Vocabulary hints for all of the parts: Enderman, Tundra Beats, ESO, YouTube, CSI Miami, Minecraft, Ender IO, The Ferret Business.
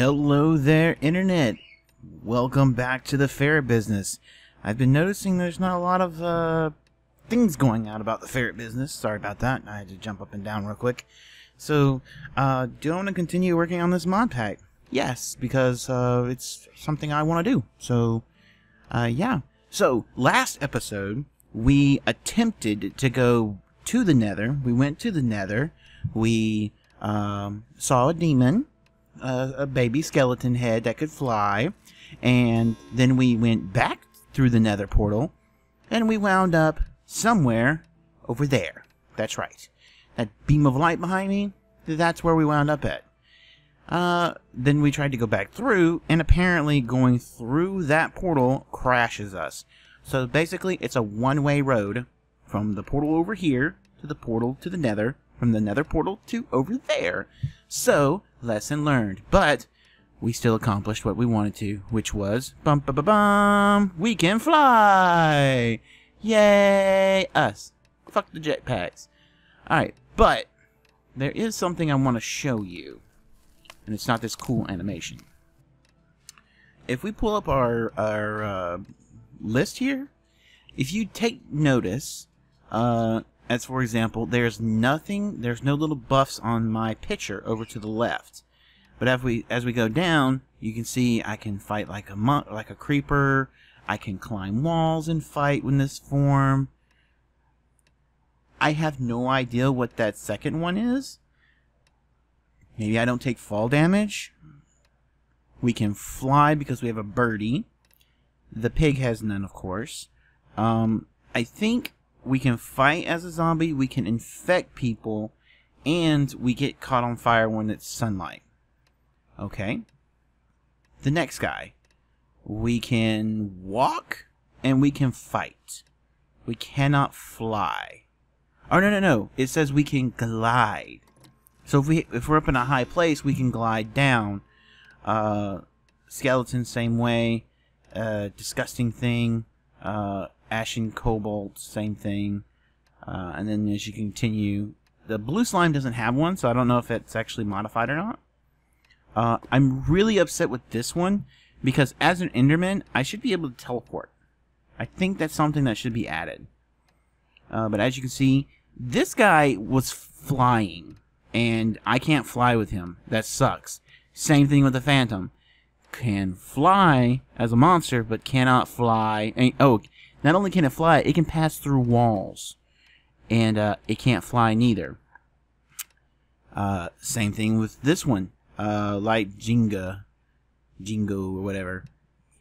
Hello there, Internet! Welcome back to the Ferret Business. I've been noticing there's not a lot of things going on about the Ferret Business. Sorry about that. I had to jump up and down real quick. So, do I want to continue working on this mod pack? Yes, because it's something I want to do. So, yeah. So, last episode, we attempted to go to the Nether. We went to the Nether. We saw a demon, a baby skeleton head that could fly, and then we went back through the Nether portal, and we wound up somewhere over there. That's right. That beam of light behind me, that's where we wound up at. Then we tried to go back through, and apparently going through that portal crashes us. So basically, it's a one-way road from the portal over here to the portal to the Nether, from the Nether portal to over there. So, lesson learned. But we still accomplished what we wanted to, which was bum ba ba bum, we can fly! Yay! Us. Fuck the jetpacks. Alright, but there is something I want to show you, and it's not this cool animation. If we pull up our list here, if you take notice, as for example, there's nothing, there's no little buffs on my picture over to the left. But as we go down, you can see I can fight like a creeper. I can climb walls and fight in this form. I have no idea what that second one is. Maybe I don't take fall damage. We can fly because we have a birdie. The pig has none, of course. I think we can fight as a zombie, we can infect people, and we get caught on fire when it's sunlight. Okay. The next guy. We can walk, and we can fight. We cannot fly. Oh, no, no, no. It says we can glide. So if we're up in a high place, we can glide down. Skeleton, same way. Disgusting thing. Ashen Cobalt, same thing. And then as you continue, the blue slime doesn't have one, so I don't know if it's actually modified or not. I'm really upset with this one, because as an Enderman, I should be able to teleport. I think that's something that should be added. But as you can see, this guy was flying, and I can't fly with him. That sucks. Same thing with the Phantom. Can fly as a monster, but cannot fly. And, oh, not only can it fly, it can pass through walls. And it can't fly neither. Same thing with this one. Like Jingo or whatever.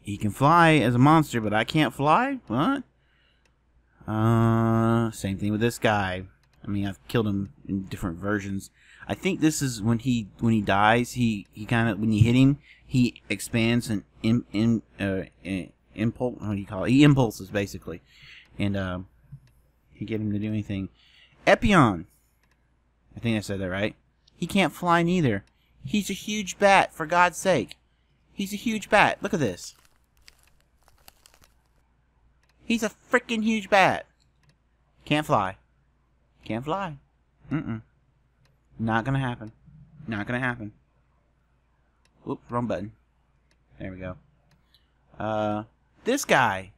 He can fly as a monster, but I can't fly? What? Same thing with this guy. I mean, I've killed him in different versions. I think this is when he dies, he kind of, when you hit him, he expands and impulse, what do you call it? He impulses, basically. And, you get him to do anything. Epion! I think I said that right. He can't fly neither. He's a huge bat, for God's sake. He's a huge bat. Look at this. He's a freaking huge bat. Can't fly. Can't fly. Mm-mm. Not gonna happen. Not gonna happen. Oop, wrong button. There we go. This guy,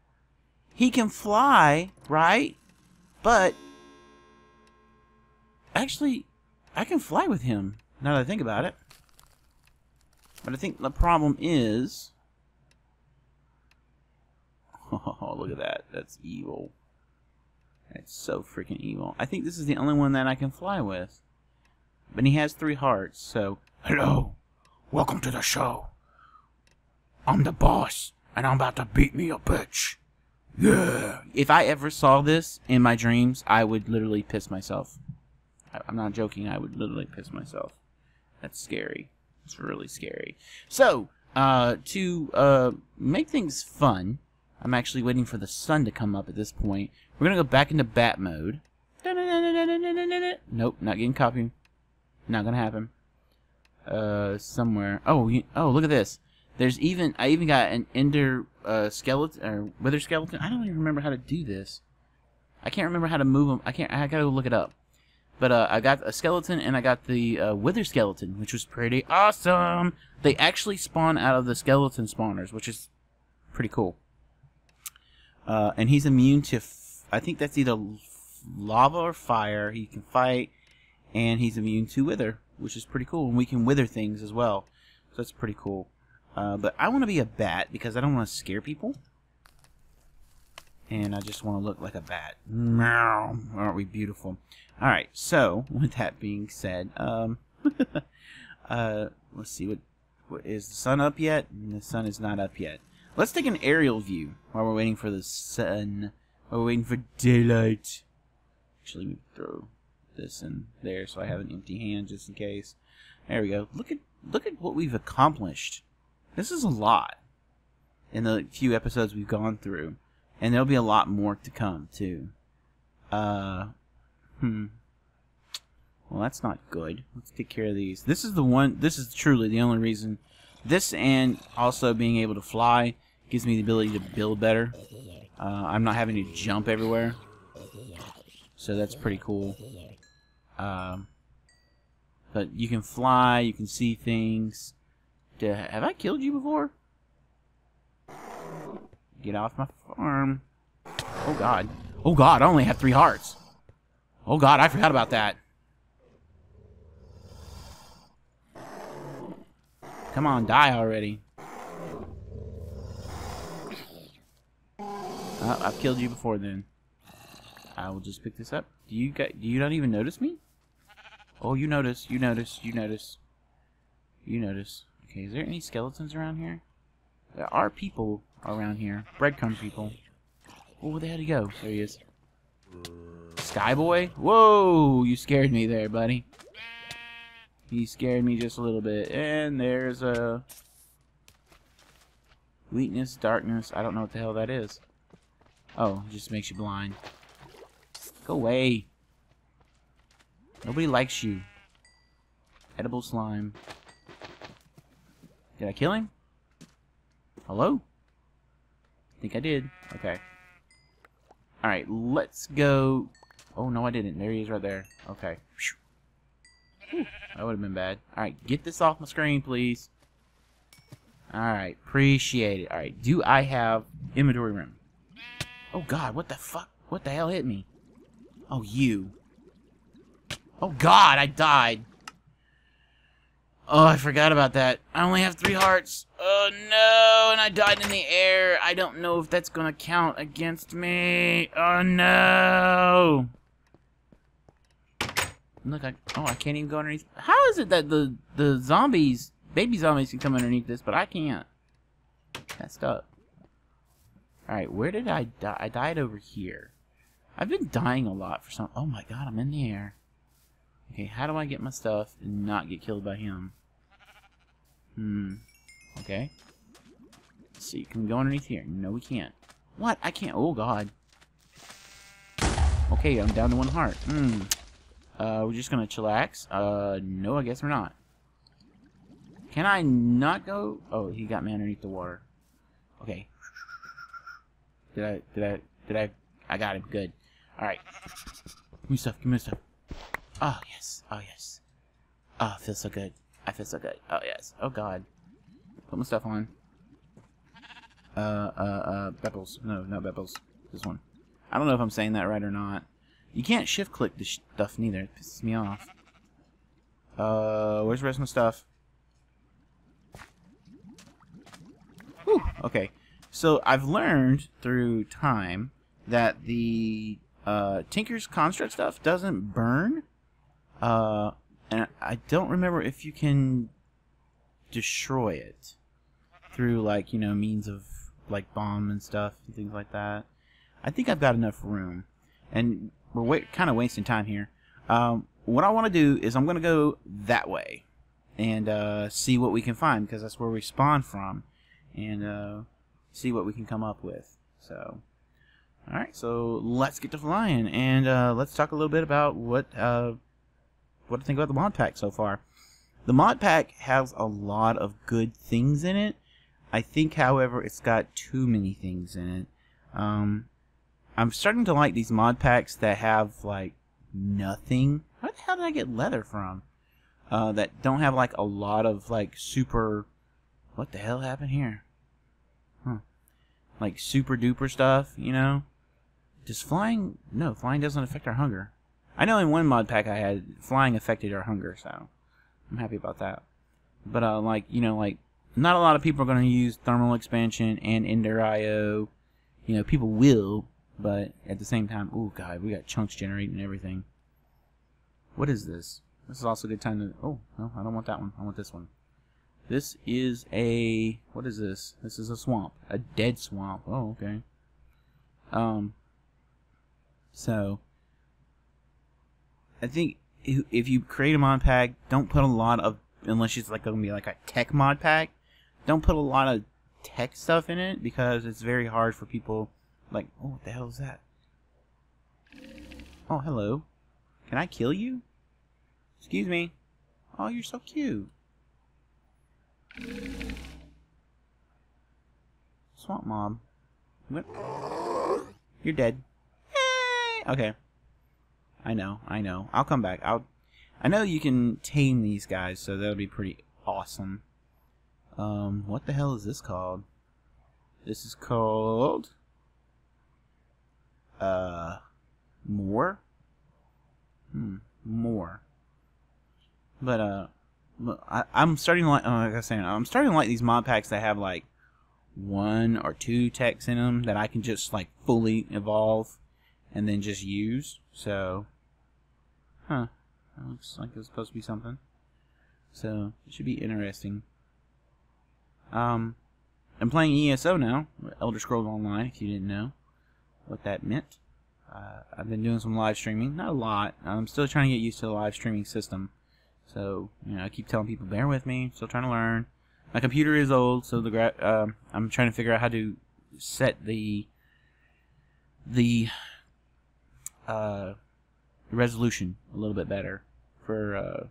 he can fly, right? But, actually, I can fly with him, now that I think about it. But I think the problem is, oh, look at that, that's evil. That's so freaking evil. I think this is the only one that I can fly with. But he has 3 hearts, so, hello, welcome to the show. I'm the boss. And I'm about to beat me a bitch. Yeah. If I ever saw this in my dreams, I would literally piss myself. I'm not joking. I would literally piss myself. That's scary. It's really scary. So, to make things fun, I'm actually waiting for the sun to come up at this point. We're going to go back into bat mode. Nope, not getting copied. Not going to happen. Somewhere. Oh, look at this. There's even, I even got an ender skeleton, or wither skeleton. I don't even remember how to do this. I can't remember how to move them. I gotta go look it up. But I got a skeleton, and I got the wither skeleton, which was pretty awesome. They actually spawn out of the skeleton spawners, which is pretty cool. And he's immune to, I think that's either lava or fire. He can fight, and he's immune to wither, which is pretty cool. And we can wither things as well, so that's pretty cool. But I want to be a bat because I don't want to scare people. And I just want to look like a bat. Aren't we beautiful? Alright, so with that being said, let's see, what is the sun up yet? The sun is not up yet. Let's take an aerial view while we're waiting for the sun. While we're waiting for daylight. Actually, let me throw this in there so I have an empty hand just in case. There we go. Look at what we've accomplished. This is a lot in the few episodes we've gone through. And there'll be a lot more to come, too. Well, that's not good. Let's take care of these. This is the one... This is truly the only reason. This and also being able to fly gives me the ability to build better. I'm not having to jump everywhere. So that's pretty cool. But you can fly. You can see things. Have I killed you before? Get off my farm. Oh, God. Oh, God, I only have 3 hearts. Oh, God, I forgot about that. Come on, die already. Oh, I've killed you before then. I will just pick this up. Do you not even notice me? Oh, you notice. You notice. You notice. You notice. Okay, is there any skeletons around here? There are people around here. Breadcrumb people. Oh, where the hell did he go? There he is. Skyboy? Whoa! You scared me there, buddy. He scared me just a little bit. And there's a... Weakness, darkness. I don't know what the hell that is. Oh, it just makes you blind. Go away. Nobody likes you. Edible slime. Did I kill him? Hello? I think I did. Okay. Alright, let's go... Oh, no, I didn't. There he is right there. Okay. Whew. That would have been bad. Alright, get this off my screen, please. Alright, appreciate it. Alright, do I have inventory room? Oh, God, what the fuck? What the hell hit me? Oh, you. Oh, God, I died. Oh, I forgot about that. I only have 3 hearts. Oh, no, and I died in the air. I don't know if that's going to count against me. Oh, no. Look, I can't even go underneath. How is it that the zombies, baby zombies can come underneath this, but I can't? Messed up. All right, where did I die? I died over here. I've been dying a lot for some... Oh, my God, I'm in the air. Okay, how do I get my stuff and not get killed by him? Okay. Let's see, can we go underneath here? No, we can't. What? I can't. Oh, God. Okay, I'm down to 1 heart. We're just gonna chillax. No, I guess we're not. Can I not go? Oh, he got me underneath the water. Okay. I got him. Good. Alright. Give me stuff. Give me stuff. Oh, yes. Oh, yes. Oh, I feel so good. I feel so good. Oh, yes. Oh, God. Put my stuff on. Bubbles. No, not Bubbles. This one. I don't know if I'm saying that right or not. You can't shift-click this stuff, neither. It pisses me off. Where's the rest of my stuff? Whew. Okay. So, I've learned through time that the Tinker's Construct stuff doesn't burn. And I don't remember if you can destroy it through, like, you know, means of, like, bomb and stuff and things like that. I think I've got enough room. And we're kind of wasting time here. What I want to do is I'm going to go that way and see what we can find, because that's where we spawn from, and see what we can come up with. So... Alright, so let's get to flying, and let's talk a little bit about what I think about the mod pack so far. The mod pack has a lot of good things in it. I think, however, it's got too many things in it. I'm starting to like these mod packs that have, like, nothing. Where the hell did I get leather from? That don't have like a lot of like super. What the hell happened here? Huh. Like super duper stuff, you know? Does flying. No, flying doesn't affect our hunger. I know in one mod pack I had, flying affected our hunger, so I'm happy about that. But, like, you know, like, not a lot of people are going to use thermal expansion and ender IO. You know, people will, but at the same time, oh god, we got chunks generating and everything. What is this? This is also a good time to, oh, no, I don't want that one. I want this one. This is a, what is this? This is a swamp. A dead swamp. Oh, okay. So, I think if you create a mod pack, don't put a lot of, unless it's like going to be like a tech mod pack, don't put a lot of tech stuff in it because it's very hard for people like, oh, what the hell is that? Oh, hello. Can I kill you? Excuse me. Oh, you're so cute. Swamp mob. What? You're dead. Yay! Okay. I know, I know. I'll come back. I know you can tame these guys, so that'll be pretty awesome. What the hell is this called? This is called more? More. But I'm starting to like, like I was saying, I'm starting to like these mod packs that have like 1 or 2 techs in them that I can just like fully evolve and then just use. So, huh, that looks like it was supposed to be something. So it should be interesting. I'm playing ESO now, Elder Scrolls Online. If you didn't know what that meant, I've been doing some live streaming, not a lot. I'm still trying to get used to the live streaming system. So, you know, I keep telling people, bear with me, still trying to learn. My computer is old, so I'm trying to figure out how to set the resolution a little bit better for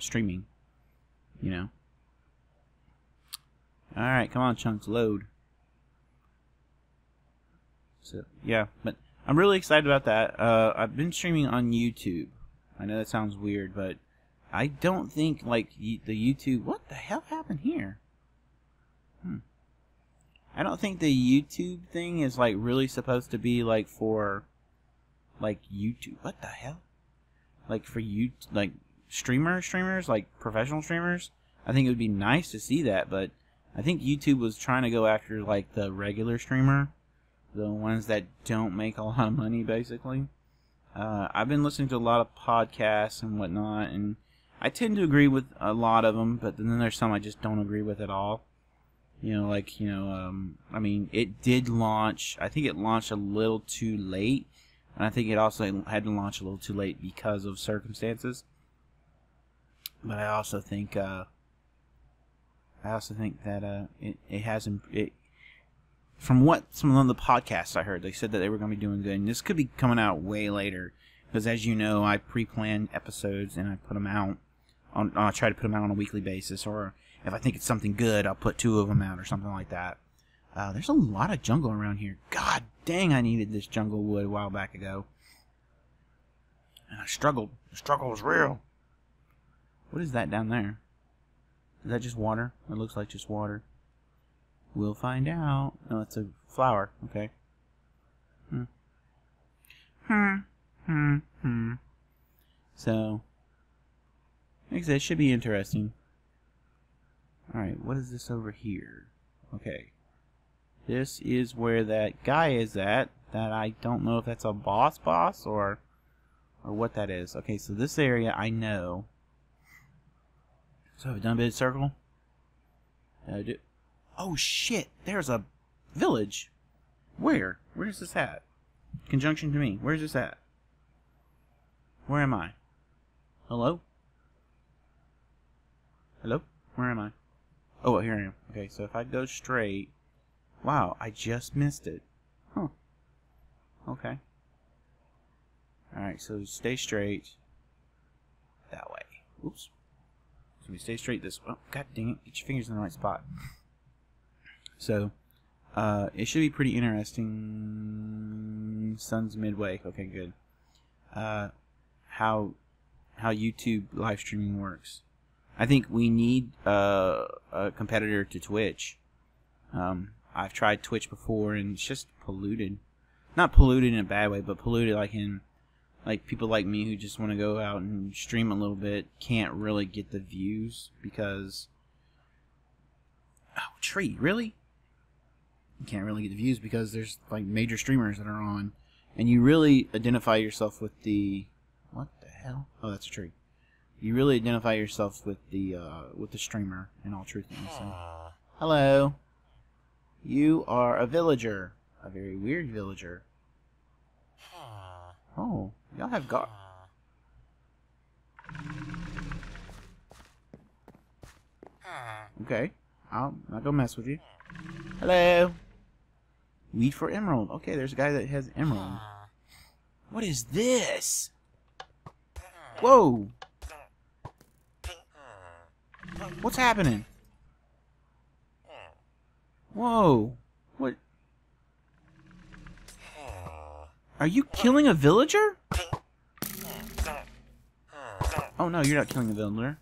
streaming, you know. All right, come on, chunks, load. So, yeah, but I'm really excited about that. I've been streaming on YouTube. I know that sounds weird, but I don't think, like, the YouTube... What the hell happened here? I don't think the YouTube thing is, like, really supposed to be, like, for, like, YouTube... What the hell? Like, for you... Like, streamers? Like, professional streamers? I think it would be nice to see that, but I think YouTube was trying to go after, like, the regular streamer. The ones that don't make a lot of money, basically. I've been listening to a lot of podcasts and whatnot, and I tend to agree with a lot of them, but then there's some I just don't agree with at all. You know, like, you know, I mean, it did launch. I think it launched a little too late, and I think it also had to launch a little too late because of circumstances. But I also think that it hasn't. From what some of the podcasts I heard, they said that they were going to be doing good. And this could be coming out way later. Because as you know, I pre-plan episodes and I put them out. I try to put them out on a weekly basis. Or if I think it's something good, I'll put 2 of them out or something like that. There's a lot of jungle around here. God dang, I needed this jungle wood a while back ago. And I struggled. The struggle was real. What is that down there? Is that just water? It looks like just water. We'll find out. No, it's a flower. Okay. So, like I said, it should be interesting. Alright, what is this over here? Okay. This is where that guy is at. That I don't know if that's a boss or what that is. Okay, so this area I know. So, have we done a bit of circle? Oh shit, there's a village. Where? Where's this at? Conjunction to me. Where's this at? Where am I? Hello? Hello? Where am I? Oh, here I am. Okay, so if I go straight... Wow, I just missed it. Huh. Okay. Alright, so stay straight. That way. Oops. So we stay straight this way. Oh, god dang it. Get your fingers in the right spot. So, it should be pretty interesting. Sun's midway. Okay, good. how YouTube live streaming works. I think we need a competitor to Twitch. I've tried Twitch before, and it's just polluted. Not polluted in a bad way, but polluted like in, like, people like me who just want to go out and stream a little bit can't really get the views because... Oh, tree, really? You can't really get the views because there's, like, major streamers that are on. And you really identify yourself with the... What the hell? Oh, that's a tree. You really identify yourself with the streamer, in all truth. So. Hello. You are a villager. A very weird villager. Oh, y'all have got... Okay. I'm not gonna mess with you. Hello. Weed for emerald. Okay, there's a guy that has emerald. What is this? Whoa! What's happening? Whoa. What? Are you killing a villager? Oh no, you're not killing a villager.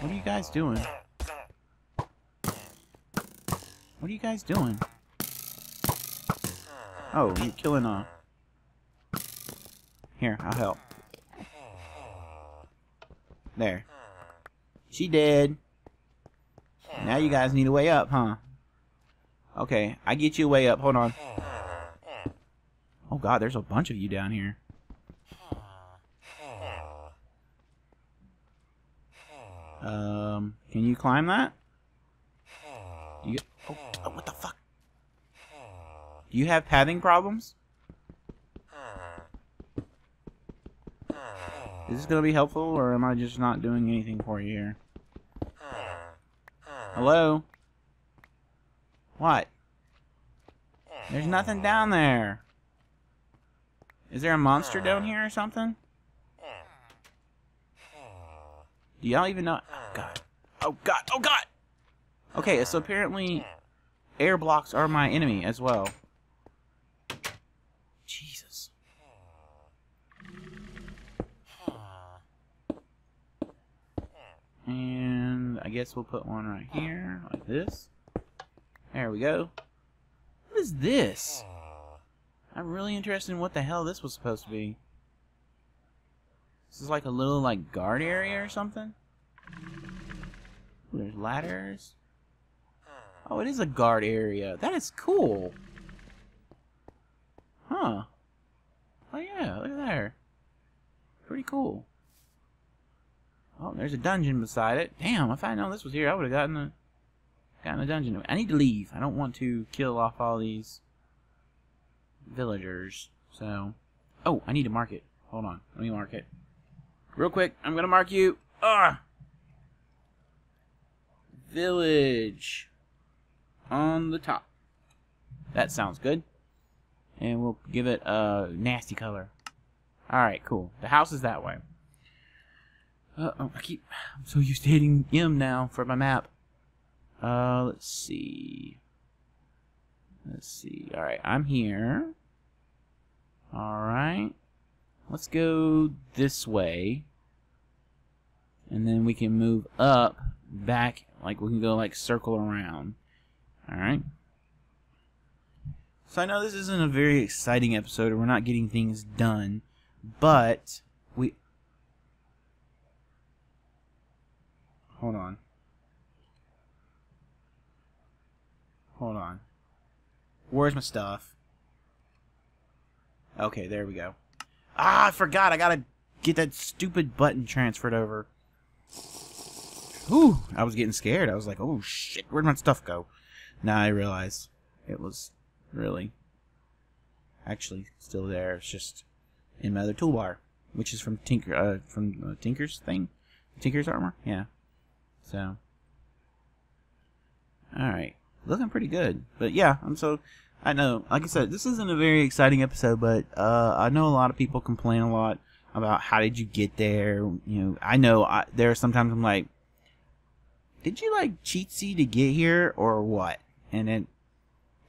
What are you guys doing? What are you guys doing? Oh, you're killing a... Here, I'll help. There. She dead. Now you guys need a way up, huh? Okay, I get you a way up. Hold on. Oh god, there's a bunch of you down here. Can you climb that? You, oh, what the fuck? Do you have pathing problems? Is this gonna be helpful, or am I just not doing anything for you here? Hello? What? There's nothing down there. Is there a monster down here or something? Do y'all even know? Oh god. Oh god. Oh god! Okay, so apparently air blocks are my enemy as well. Jesus. And I guess we'll put one right here, like this. There we go. What is this? I'm really interested in what the hell this was supposed to be. This is like a little, like, guard area or something? Ooh, there's ladders. Oh, it is a guard area. That is cool. Huh. Oh, yeah. Look at there. Pretty cool. Oh, there's a dungeon beside it. Damn, if I had known this was here, I would have gotten a dungeon. I need to leave. I don't want to kill off all these villagers. So... Oh, I need to mark it. Hold on. Let me mark it. Real quick, I'm gonna mark you. Ah, village on the top. That sounds good. And we'll give it a nasty color. All right, cool. The house is that way. I'm so used to hitting M now for my map. Let's see. Let's see. All right, I'm here. All right. Let's go this way. And then we can move up, back, like we can go like circle around. Alright. So I know this isn't a very exciting episode, or we're not getting things done, but we... Hold on. Hold on. Where's my stuff? Okay, there we go. Ah, I forgot. I gotta get that stupid button transferred over. Ooh, I was getting scared. I was like, oh shit, where'd my stuff go? Now I realized it was really actually still there. It's just in my other toolbar, which is from Tinker, from Tinker's thing? Tinker's armor? Yeah. So. Alright. Looking pretty good. But yeah, I'm so... I know, like I said, this isn't a very exciting episode, but I know a lot of people complain a lot about how did you get there. You know I, there are sometimes I'm like, did you like cheatsy to get here or what? And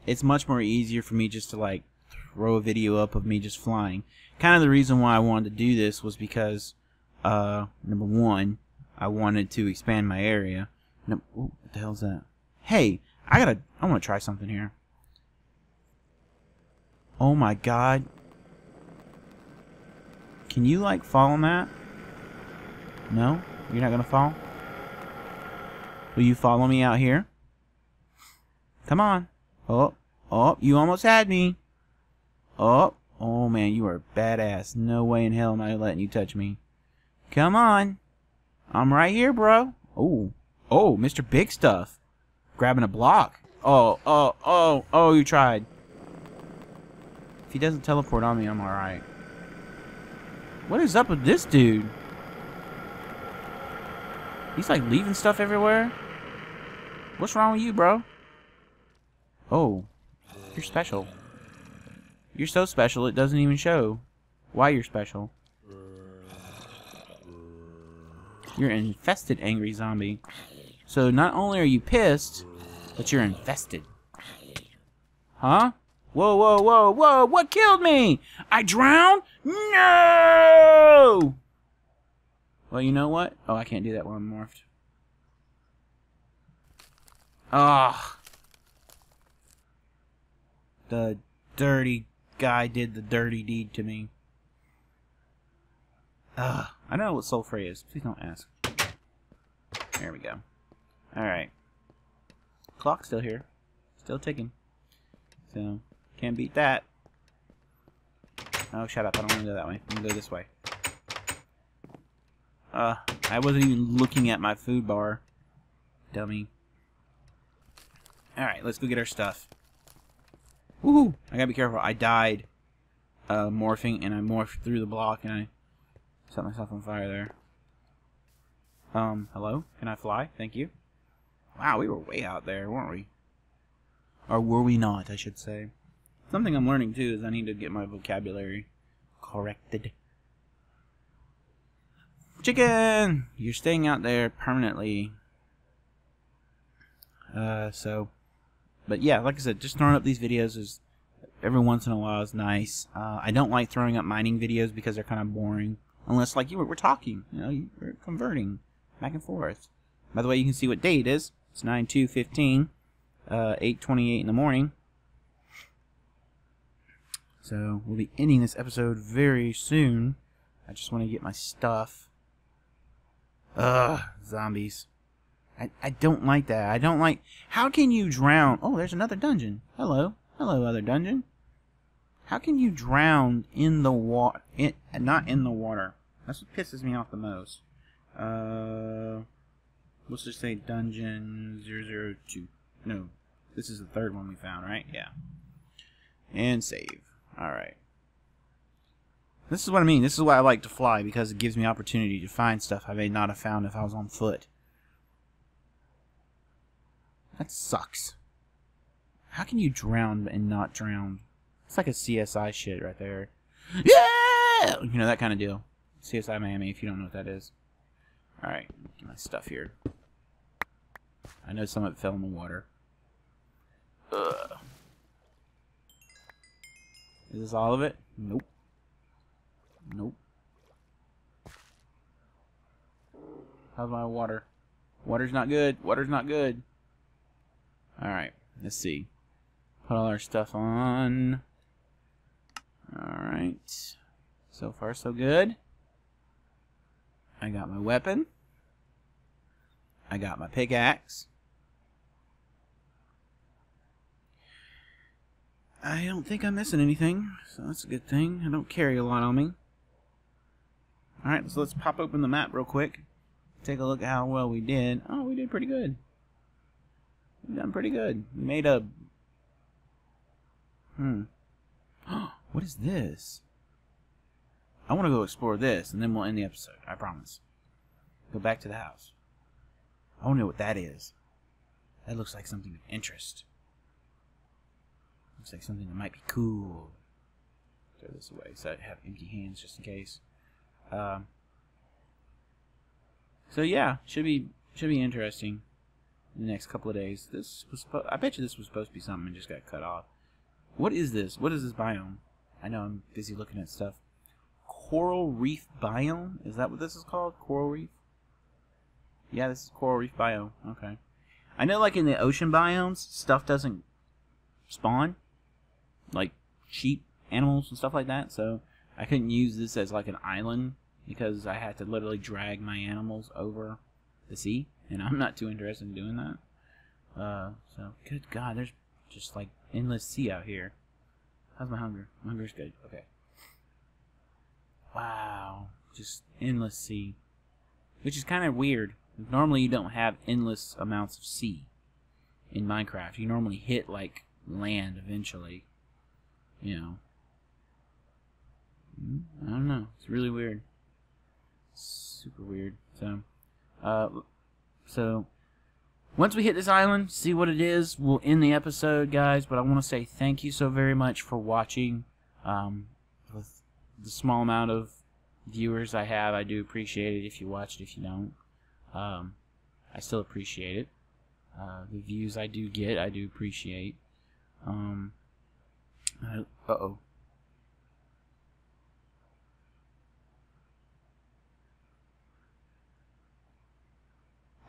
it's much more easier for me just to like throw a video up of me just flying. Kind of the reason why I wanted to do this was because, number one, I wanted to expand my area. No, ooh, what the hell's that? Hey, I want to try something here. Oh my god. Can you, like, fall on that? No? You're not gonna fall? Will you follow me out here? Come on. Oh, oh, you almost had me. Oh, oh man, you are badass. No way in hell am I letting you touch me. Come on. I'm right here, bro. Oh, oh, Mr. Big Stuff. Grabbing a block. Oh, oh, oh, oh, you tried. If he doesn't teleport on me, I'm alright. What is up with this dude? He's like leaving stuff everywhere. What's wrong with you, bro? Oh, you're special. You're so special it doesn't even show why you're special. You're an infested angry zombie. So not only are you pissed, but you're infested. Huh? Whoa, whoa, whoa, whoa, what killed me? I drowned? No! Well, you know what? Oh, I can't do that while I'm morphed. Ah. The dirty guy did the dirty deed to me. Ah. I know what Soulfrey is. Please don't ask. There we go. Alright. Clock's still here. Still ticking. So, can't beat that. Oh, shut up. I don't want to go that way. I'm going to go this way. I wasn't even looking at my food bar. Dummy. Alright, let's go get our stuff. Woohoo! I gotta be careful. I died morphing, and I morphed through the block, and I set myself on fire there. Hello? Can I fly? Thank you. Wow, we were way out there, weren't we? Or were we not, I should say. Something I'm learning, too, is I need to get my vocabulary corrected. Chicken! You're staying out there permanently. But yeah, like I said, just throwing up these videos is every once in a while is nice. I don't like throwing up mining videos because they're kind of boring. Unless, like, we're talking, you know, we're converting back and forth. By the way, you can see what day it is. It's 9/2/15, 8:28 in the morning. So we'll be ending this episode very soon. I just want to get my stuff. Ugh, zombies. I don't like that. I don't like... How can you drown... Oh, there's another dungeon. Hello. Hello, other dungeon. How can you drown in the water... Not in the water. That's what pisses me off the most. Let's just say dungeon 002. No. This is the third one we found, right? Yeah. And save. Alright. This is what I mean. This is why I like to fly, because it gives me opportunity to find stuff I may not have found if I was on foot. That sucks. How can you drown and not drown? It's like a CSI shit right there. Yeah! You know, that kind of deal. CSI Miami, if you don't know what that is. Alright, get my stuff here. I know some of it fell in the water. Ugh. Is this all of it? Nope. Nope. How's my water? Water's not good. Water's not good. Alright, let's see. Put all our stuff on. Alright. So far, so good. I got my weapon. I got my pickaxe. I don't think I'm missing anything, so that's a good thing. I don't carry a lot on me. Alright, so let's pop open the map real quick. Take a look at how well we did. Oh, we did pretty good. We've done pretty good. We made a... What is this? I want to go explore this, and then we'll end the episode. I promise. Go back to the house. I want to know what that is. That looks like something of interest. Looks like something that might be cool. Throw this away so I have empty hands just in case. So yeah, should be interesting. In the next couple of days. I bet you this was supposed to be something and just got cut off. What is this? What is this biome? I know I'm busy looking at stuff. Coral reef biome? Is that what this is called? Coral reef? Yeah, this is coral reef biome. Okay. I know, like, in the ocean biomes, stuff doesn't spawn. Like, sheep, animals, and stuff like that. So, I couldn't use this as, like, an island, because I had to literally drag my animals over the sea. And I'm not too interested in doing that. So, good God, there's just, like, endless sea out here. How's my hunger? My hunger's good. Okay. Wow. Just endless sea. Which is kind of weird. Normally you don't have endless amounts of sea in Minecraft. You normally hit, like, land eventually. You know. I don't know. It's really weird. Super weird. So, once we hit this island, see what it is, we'll end the episode, guys. But I want to say thank you so very much for watching. With the small amount of viewers I have, I do appreciate it if you watch it. If you don't, I still appreciate it. The views I do get, I do appreciate. Uh-oh.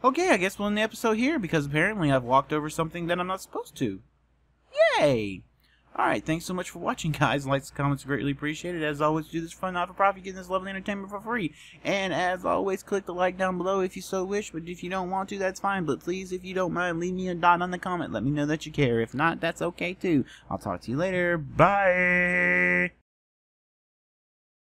Okay, I guess we'll end the episode here, because apparently I've walked over something that I'm not supposed to. Yay! Alright, thanks so much for watching, guys. Likes and comments are greatly appreciated. As always, do this for not for profit, getting this lovely entertainment for free. And as always, click the like down below if you so wish, but if you don't want to, that's fine. But please, if you don't mind, leave me a dot on the comment. Let me know that you care. If not, that's okay too. I'll talk to you later. Bye!